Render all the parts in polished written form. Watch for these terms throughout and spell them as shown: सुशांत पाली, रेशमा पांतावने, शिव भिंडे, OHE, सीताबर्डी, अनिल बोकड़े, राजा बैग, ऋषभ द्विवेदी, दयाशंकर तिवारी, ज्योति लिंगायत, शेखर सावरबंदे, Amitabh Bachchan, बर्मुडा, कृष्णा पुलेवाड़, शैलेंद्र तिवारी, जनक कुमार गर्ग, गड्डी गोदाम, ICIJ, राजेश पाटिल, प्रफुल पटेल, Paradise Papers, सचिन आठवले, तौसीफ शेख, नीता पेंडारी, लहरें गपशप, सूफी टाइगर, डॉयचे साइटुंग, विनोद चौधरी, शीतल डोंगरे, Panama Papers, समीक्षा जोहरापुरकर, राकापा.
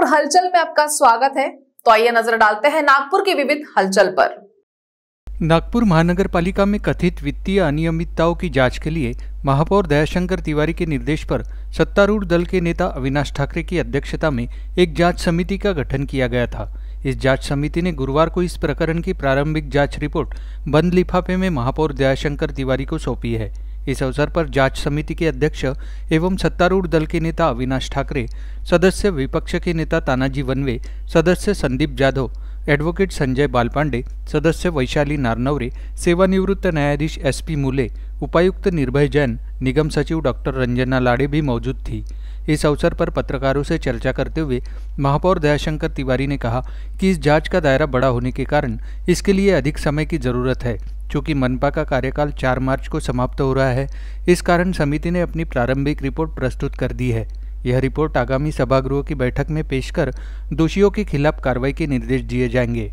नागपुर हलचल में आपका स्वागत है। तो आइए नजर डालते हैं नागपुर की विविध हलचल पर। नागपुर महानगरपालिका में कथित वित्तीय अनियमितताओं की जांच के लिए महापौर दयाशंकर तिवारी के निर्देश पर सत्तारूढ़ दल के नेता अविनाश ठाकरे की अध्यक्षता में एक जांच समिति का गठन किया गया था। इस जांच समिति ने गुरुवार को इस प्रकरण की प्रारंभिक जांच रिपोर्ट बंद लिफाफे में महापौर दयाशंकर तिवारी को सौंपी है। इस अवसर पर जांच समिति के अध्यक्ष एवं सत्तारूढ़ दल के नेता अविनाश ठाकरे, सदस्य विपक्ष के नेता तानाजी वनवे, सदस्य संदीप जाधव, एडवोकेट संजय बालपांडे, सदस्य वैशाली नारनवरे, सेवानिवृत्त न्यायाधीश एसपी मूले, उपायुक्त निर्भय जैन, निगम सचिव डॉक्टर रंजना लाडे भी मौजूद थी। इस अवसर पर पत्रकारों से चर्चा करते हुए महापौर दयाशंकर तिवारी ने कहा कि इस जांच का दायरा बड़ा होने के कारण इसके लिए अधिक समय की जरूरत है। चूँकि मनपा का कार्यकाल 4 मार्च को समाप्त हो रहा है, इस कारण समिति ने अपनी प्रारंभिक रिपोर्ट प्रस्तुत कर दी है। यह रिपोर्ट आगामी सभागृह की बैठक में पेश कर दोषियों के खिलाफ कार्रवाई के निर्देश दिए जाएंगे।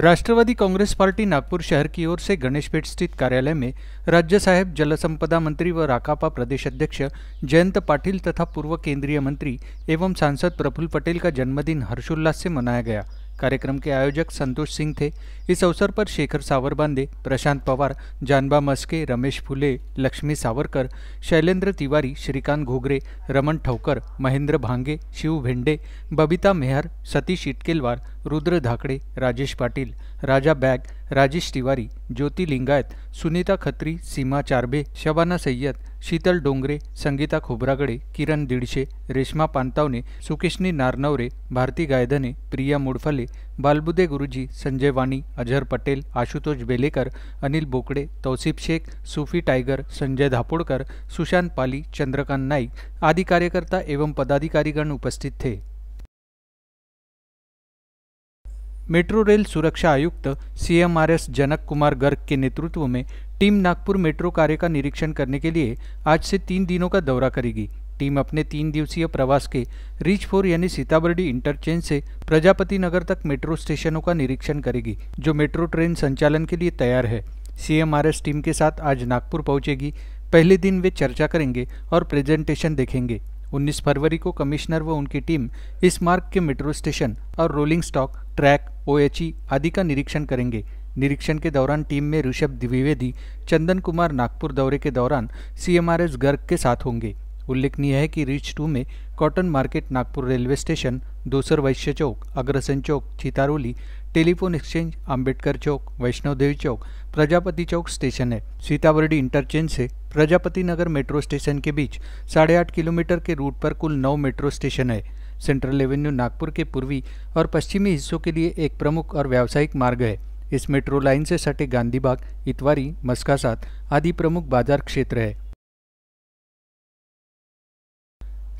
राष्ट्रवादी कांग्रेस पार्टी नागपुर शहर की ओर से गणेशपेठ स्थित कार्यालय में राज्य साहब जलसंपदा मंत्री व राकापा प्रदेश अध्यक्ष जयंत पाटिल तथा पूर्व केंद्रीय मंत्री एवं सांसद प्रफुल पटेल का जन्मदिन हर्षोल्लास से मनाया गया। कार्यक्रम के आयोजक संतोष सिंह थे। इस अवसर पर शेखर सावरबंदे, प्रशांत पवार, जानबा मस्के, रमेश फुले, लक्ष्मी सावरकर, शैलेंद्र तिवारी, श्रीकांत घोगरे, रमन ठाकरे, महेंद्र भांगे, शिव भिंडे, बबीता मेहर, सतीश इटकेलवार, रुद्र धाकड़े, राजेश पाटिल, राजा बैग, राजेश तिवारी, ज्योति लिंगायत, सुनीता खत्री, सीमा चारबे, शबाना सैयद, शीतल डोंगरे, संगीता खोबरागड़े, किरण दीडशे, रेशमा पांतावने, सुकेशनी नारनवरे, भारती गायधने, प्रिया मोड़फले, बालबुदे गुरुजी, संजय वाणी, अजहर पटेल, आशुतोष बेलेकर, अनिल बोकड़े, तौसीफ शेख, सूफी टाइगर, संजय धापोड़कर, सुशांत पाली, चंद्रकांत नाइक आदि कार्यकर्ता एवं पदाधिकारीगण उपस्थित थे। मेट्रो रेल सुरक्षा आयुक्त CMRS जनक कुमार गर्ग के नेतृत्व में टीम नागपुर मेट्रो कार्य का निरीक्षण करने के लिए आज से 3 दिनों का दौरा करेगी। टीम अपने 3 दिवसीय प्रवास के रीच 4 यानी सीताबर्डी इंटरचेंज से प्रजापति नगर तक मेट्रो स्टेशनों का निरीक्षण करेगी, जो मेट्रो ट्रेन संचालन के लिए तैयार है। CMRS टीम के साथ आज नागपुर पहुँचेगी। पहले दिन वे चर्चा करेंगे और प्रेजेंटेशन देखेंगे। 19 फरवरी को कमिश्नर व उनकी टीम इस मार्ग के मेट्रो स्टेशन और रोलिंग स्टॉक, ट्रैक, OHE आदि का निरीक्षण करेंगे। निरीक्षण के दौरान टीम में ऋषभ द्विवेदी, चंदन कुमार नागपुर दौरे के दौरान CMRS गर्ग के साथ होंगे। उल्लेखनीय है कि रीच 2 में cotton market, Nagpur railway station, Dosar Vaishya Chowk, Agrasen Chowk, Chitaroli, telephone exchange, Ambedkar Chowk, Vaishnav Devi Chowk, Prajapati Chowk station है। सीताबर्डी इंटरचेंज से प्रजापति नगर मेट्रो स्टेशन के बीच 8.5 किलोमीटर के रूट पर कुल 9 मेट्रो स्टेशन है। सेंट्रल एवेन्यू नागपुर के पूर्वी और पश्चिमी हिस्सों के लिए एक प्रमुख और व्यावसायिक मार्ग है। इस मेट्रो लाइन से सटे गांधीबाग, इतवारी, मस्कासात आदि प्रमुख बाजार क्षेत्र है।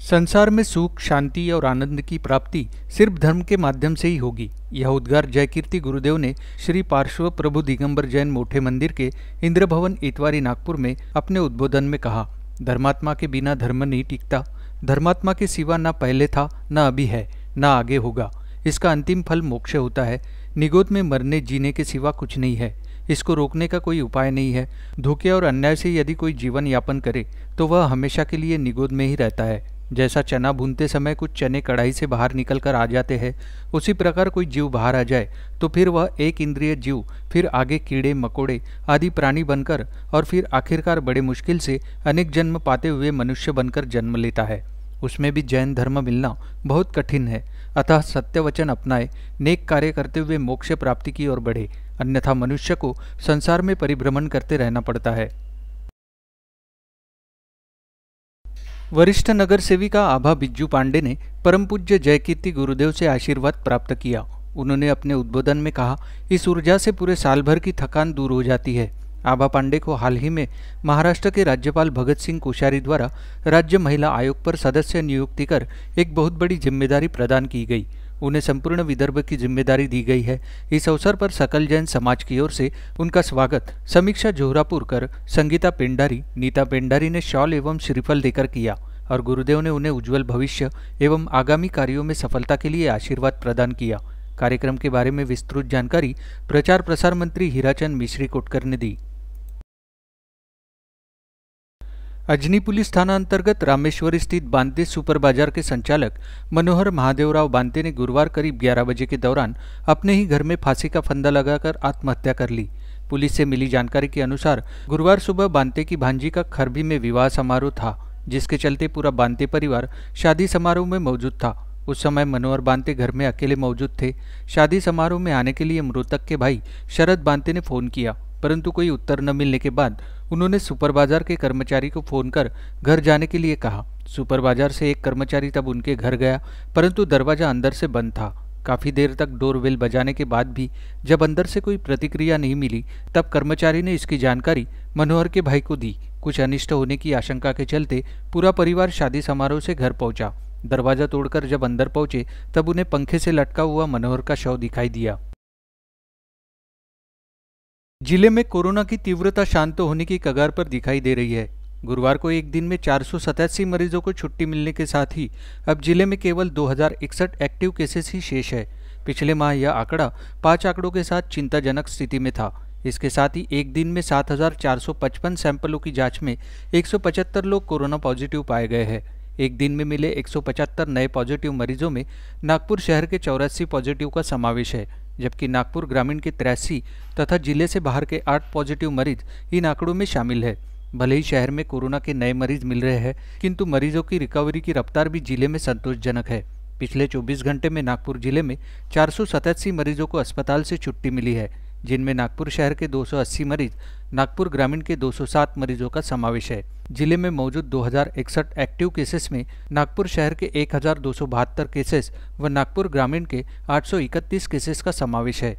संसार में सुख, शांति और आनंद की प्राप्ति सिर्फ धर्म के माध्यम से ही होगी। यह उद्गार जयकीर्ति गुरुदेव ने श्री पार्श्व प्रभु दिगंबर जैन मोठे मंदिर के इंद्र भवन इतवारी नागपुर में अपने उद्बोधन में कहा। धर्मात्मा के बिना धर्म नहीं टिकता। धर्मात्मा के सिवा न पहले था, न अभी है, न आगे होगा। इसका अंतिम फल मोक्ष होता है। निगोद में मरने जीने के सिवा कुछ नहीं है। इसको रोकने का कोई उपाय नहीं है। धोखे और अन्याय से यदि कोई जीवन यापन करे तो वह हमेशा के लिए निगोद में ही रहता है। जैसा चना भूनते समय कुछ चने कढ़ाई से बाहर निकल कर आ जाते हैं, उसी प्रकार कोई जीव बाहर आ जाए तो फिर वह एक इंद्रिय जीव, फिर आगे कीड़े मकोड़े आदि प्राणी बनकर और फिर आखिरकार बड़े मुश्किल से अनेक जन्म पाते हुए मनुष्य बनकर जन्म लेता है। उसमें भी जैन धर्म मिलना बहुत कठिन है। अतः सत्य वचन अपनाए, नेक कार्य करते हुए मोक्ष प्राप्ति की ओर बढ़े, अन्यथा मनुष्य को संसार में परिभ्रमण करते रहना पड़ता है। वरिष्ठ नगर सेविका आभा बिज्जू पांडे ने परम पूज्य जयकीर्ति गुरुदेव से आशीर्वाद प्राप्त किया। उन्होंने अपने उद्बोधन में कहा, इस ऊर्जा से पूरे साल भर की थकान दूर हो जाती है। आभा पांडे को हाल ही में महाराष्ट्र के राज्यपाल भगत सिंह कोश्यारी द्वारा राज्य महिला आयोग पर सदस्य नियुक्ति कर एक बहुत बड़ी जिम्मेदारी प्रदान की गई। उन्हें संपूर्ण विदर्भ की जिम्मेदारी दी गई है। इस अवसर पर सकल जैन समाज की ओर से उनका स्वागत समीक्षा जोहरापुरकर, संगीता पेंडारी, नीता पेंडारी ने शॉल एवं श्रीफल देकर किया और गुरुदेव ने उन्हें उज्जवल भविष्य एवं आगामी कार्यों में सफलता के लिए आशीर्वाद प्रदान किया। कार्यक्रम के बारे में विस्तृत जानकारी प्रचार प्रसार मंत्री हीराचंद मिश्री कोटकर ने दी। अजनी पुलिस थाना अंतर्गत रामेश्वर स्थित बांदे सुपर बाजार के संचालक मनोहर महादेवराव बांदे ने गुरुवार करीब 11 बजे के दौरान अपने ही घर में फांसी का फंदा लगाकर आत्महत्या कर ली। पुलिस से मिली जानकारी के अनुसार गुरुवार सुबह बांदे की भांजी का खरबी में विवाह समारोह था, जिसके चलते पूरा बांदे परिवार शादी समारोह में मौजूद था। उस समय मनोहर बांदे घर में अकेले मौजूद थे। शादी समारोह में आने के लिए मृतक के भाई शरद बांदे ने फोन किया, परंतु कोई उत्तर न मिलने के बाद उन्होंने सुपर बाजार के कर्मचारी को फोन कर घर जाने के लिए कहा। सुपर बाजार से एक कर्मचारी तब उनके घर गया, परंतु दरवाजा अंदर से बंद था। काफी देर तक डोरबेल बजाने के बाद भी जब अंदर से कोई प्रतिक्रिया नहीं मिली, तब कर्मचारी ने इसकी जानकारी मनोहर के भाई को दी। कुछ अनिष्ट होने की आशंका के चलते पूरा परिवार शादी समारोह से घर पहुंचा। दरवाजा तोड़कर जब अंदर पहुंचे, तब उन्हें पंखे से लटका हुआ मनोहर का शव दिखाई दिया। जिले में कोरोना की तीव्रता शांत होने की कगार पर दिखाई दे रही है। गुरुवार को एक दिन में 487 मरीजों को छुट्टी मिलने के साथ ही अब जिले में केवल 2061 एक्टिव केसेस ही शेष है। पिछले माह यह आंकड़ा 5 आंकड़ों के साथ चिंताजनक स्थिति में था। इसके साथ ही एक दिन में 7455 सैंपलों की जांच में 175 लोग कोरोना पॉजिटिव पाए गए हैं। एक दिन में मिले 175 नए पॉजिटिव मरीजों में नागपुर शहर के 84 पॉजिटिव का समावेश है, जबकि नागपुर ग्रामीण के 83 तथा जिले से बाहर के 8 पॉजिटिव मरीज इन आंकड़ों में शामिल है। भले ही शहर में कोरोना के नए मरीज मिल रहे हैं, किंतु मरीजों की रिकवरी की रफ्तार भी जिले में संतोषजनक है। पिछले 24 घंटे में नागपुर जिले में 487 मरीजों को अस्पताल से छुट्टी मिली है, जिनमें नागपुर शहर के 280 मरीज, नागपुर ग्रामीण के 207 मरीजों का समावेश है। जिले में मौजूद 2061 एक्टिव केसेस में नागपुर शहर के 1272 केसेस व नागपुर ग्रामीण के 831 केसेस का समावेश है।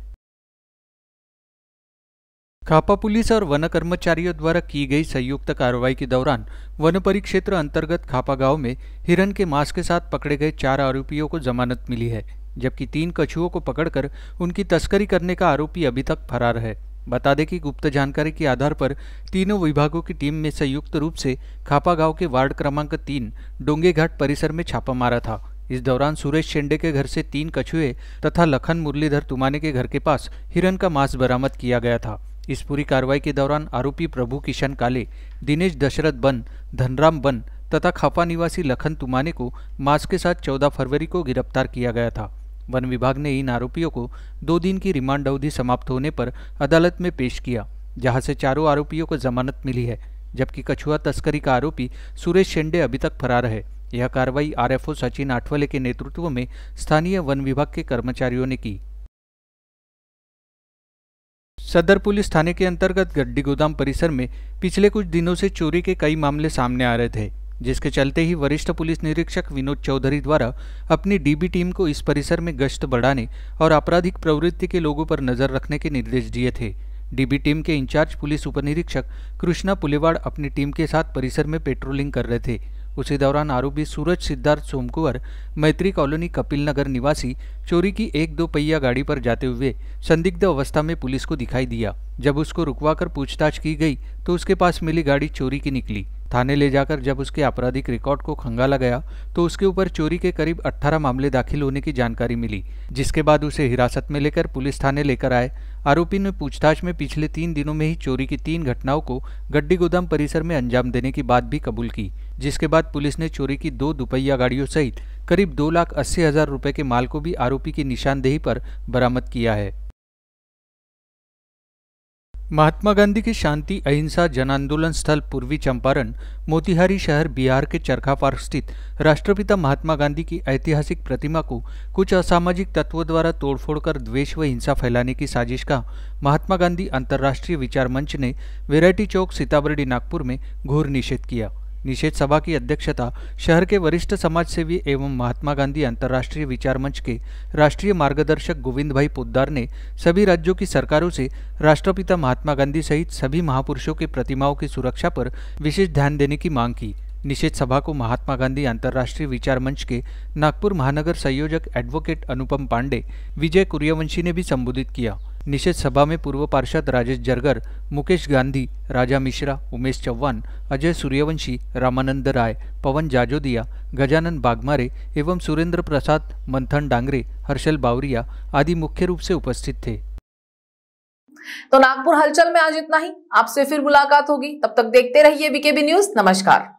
खापा पुलिस और वन कर्मचारियों द्वारा की गई संयुक्त कार्रवाई के दौरान वन परिक्षेत्र अंतर्गत खापा गांव में हिरन के मांस के साथ पकड़े गए 4 आरोपियों को जमानत मिली है, जबकि 3 कछुओं को पकड़कर उनकी तस्करी करने का आरोपी अभी तक फरार है। बता दें कि गुप्त जानकारी के आधार पर तीनों विभागों की टीम ने संयुक्त रूप से खापा गांव के वार्ड क्रमांक 3 डोंगेघाट परिसर में छापा मारा था। इस दौरान सुरेश शेंडे के घर से 3 कछुए तथा लखन मुरलीधर तुमाने के घर के पास हिरन का मांस बरामद किया गया था। इस पूरी कार्रवाई के दौरान आरोपी प्रभु किशन काले, दिनेश दशरथ बन, धनराम बन तथा खापा निवासी लखन तुमाने को मांस के साथ 14 फरवरी को गिरफ्तार किया गया था। वन विभाग ने इन आरोपियों को 2 दिन की रिमांड अवधि समाप्त होने पर अदालत में पेश किया, जहां से 4 आरोपियों को जमानत मिली है, जबकि कछुआ तस्करी का आरोपी सुरेश शेंडे अभी तक फरार है। यह कार्रवाई आरएफओ सचिन आठवले के नेतृत्व में स्थानीय वन विभाग के कर्मचारियों ने की। सदर पुलिस थाने के अंतर्गत गड्डी गोदाम परिसर में पिछले कुछ दिनों से चोरी के कई मामले सामने आ रहे थे, जिसके चलते ही वरिष्ठ पुलिस निरीक्षक विनोद चौधरी द्वारा अपनी डीबी टीम को इस परिसर में गश्त बढ़ाने और आपराधिक प्रवृत्ति के लोगों पर नजर रखने के निर्देश दिए थे। डीबी टीम के इंचार्ज पुलिस उपनिरीक्षक कृष्णा पुलेवाड़ अपनी टीम के साथ परिसर में पेट्रोलिंग कर रहे थे। उसी दौरान आरोपी सूरज सिद्धार्थ सोमकुंवर, मैत्री कॉलोनी कपिल नगर निवासी, चोरी की 1-2 पहिया गाड़ी पर जाते हुए संदिग्ध अवस्था में पुलिस को दिखाई दिया। जब उसको रुकवाकर पूछताछ की गई तो उसके पास मिली गाड़ी चोरी की निकली। थाने ले जाकर जब उसके आपराधिक रिकॉर्ड को खंगाला गया तो उसके ऊपर चोरी के करीब 18 मामले दाखिल होने की जानकारी मिली, जिसके बाद उसे हिरासत में लेकर पुलिस थाने लेकर आए। आरोपी ने पूछताछ में पिछले 3 दिनों में ही चोरी की 3 घटनाओं को गड्डी गोदाम परिसर में अंजाम देने की बात भी कबूल की, जिसके बाद पुलिस ने चोरी की 2 दुपहिया गाड़ियों सहित करीब 2,80,000 रुपये के माल को भी आरोपी की निशानदेही पर बरामद किया है। महात्मा गांधी के शांति अहिंसा जन आंदोलन स्थल पूर्वी चंपारण मोतिहारी शहर बिहार के चरखा पार्क स्थित राष्ट्रपिता महात्मा गांधी की ऐतिहासिक प्रतिमा को कुछ असामाजिक तत्वों द्वारा तोड़फोड़ कर द्वेष व हिंसा फैलाने की साजिश का महात्मा गांधी अंतर्राष्ट्रीय विचार मंच ने वैरायटी चौक सीताबर्डी नागपुर में घोर निषेध किया। निषेध सभा की अध्यक्षता शहर के वरिष्ठ समाजसेवी एवं महात्मा गांधी अंतर्राष्ट्रीय विचार मंच के राष्ट्रीय मार्गदर्शक गोविंद भाई पोद्दार ने सभी राज्यों की सरकारों से राष्ट्रपिता महात्मा गांधी सहित सभी महापुरुषों के प्रतिमाओं की सुरक्षा पर विशेष ध्यान देने की मांग की। निषेध सभा को महात्मा गांधी अंतर्राष्ट्रीय विचार मंच के नागपुर महानगर संयोजक एडवोकेट अनुपम पांडे, विजय कुरियवंशी ने भी संबोधित किया। निषेध सभा में पूर्व पार्षद राजेश जरगर, मुकेश गांधी, राजा मिश्रा, उमेश चौहान, अजय सूर्यवंशी, रामानंद राय, पवन जाजोदिया, गजानन बागमारे एवं सुरेंद्र प्रसाद, मंथन डांगरे, हर्षल बावरिया आदि मुख्य रूप से उपस्थित थे। तो नागपुर हलचल में आज इतना ही, आपसे फिर मुलाकात होगी, तब तक देखते रहिए बीकेबी न्यूज। नमस्कार।